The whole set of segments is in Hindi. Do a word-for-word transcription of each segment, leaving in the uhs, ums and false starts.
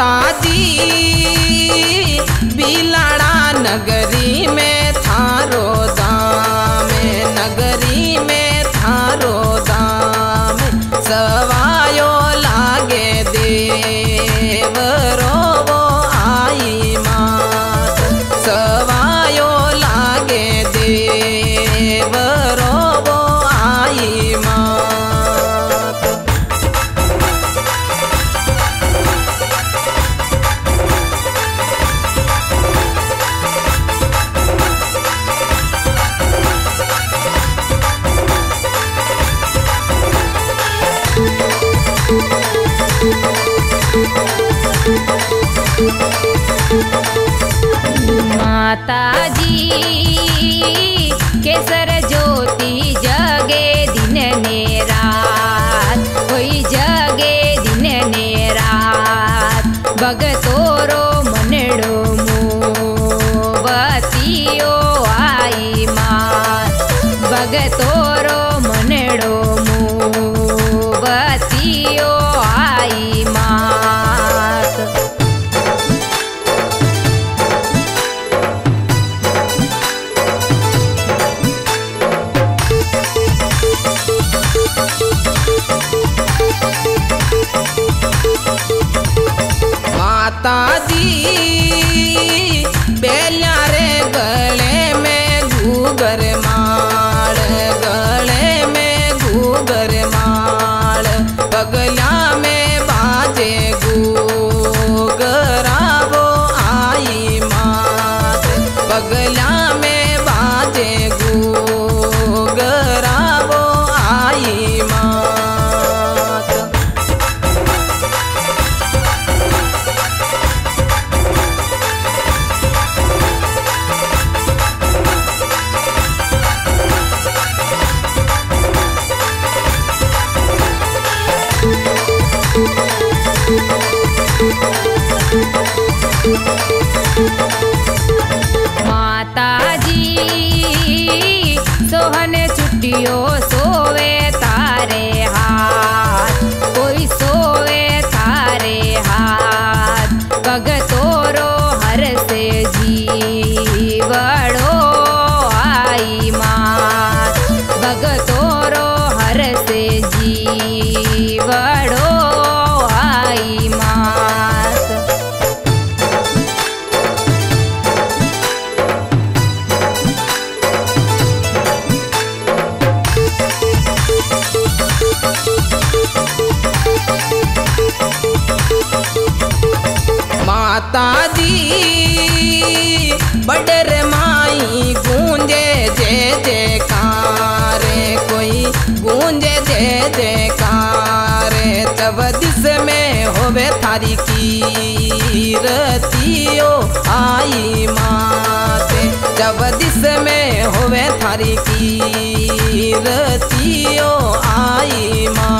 माताजी बिलाड़ा नगरी में थारो दाम, नगरी में थारो दाम सवायो लागे देवरो वो आई मात, सवायो लागे देवरो वो आई मात। माताजी के सरज्योति जगे दिन ने रात, कोई जगे दिन ने रात भगतोरो मनड़ो मोवतियो आई मात, भगतोरो मनड़ो मोवतियो आई मात। माताजी बेल्या रे गले में घूगर माल, गले में घूगर माल बगला में बाजे घूगरा वो आई मात, बगला में बाजे घूगरा वो आई मात। माताजी सोहन छुट्टियो सोवे तारे हाथ, कोई सोवे तारे हाथ भगतोरो हर से जीवड़ो आई मात, भगतोरो हर से जीवड़ो आई मात। माताजी बडर माई गूंजे जय जयकार, कोई गूंजे जय जयकार तब दिस में होवे थारी कीर्तियो आई मात, तब दिस में होवे थारी कीर्तियो आई मात।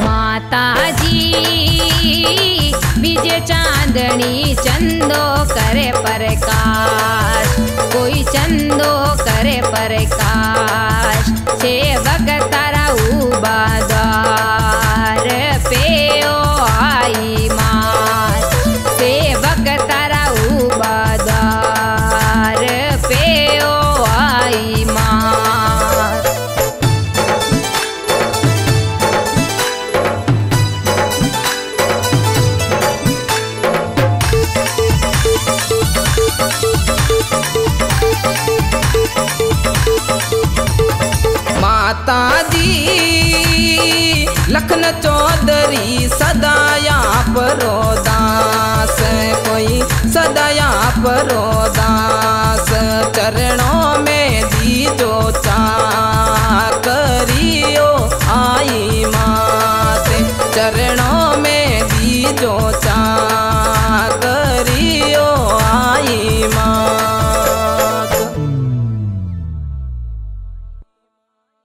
माताजी बीजे चांदनी चंदो करे प्रकाश, कोई चंदो करे प्रकाश सेवक तारा उबा द्वार पे ओ आई मात, सेवक तारा उबा द्वार पे ओ आई मात। माताजी लखन चौधरी सदा आप रो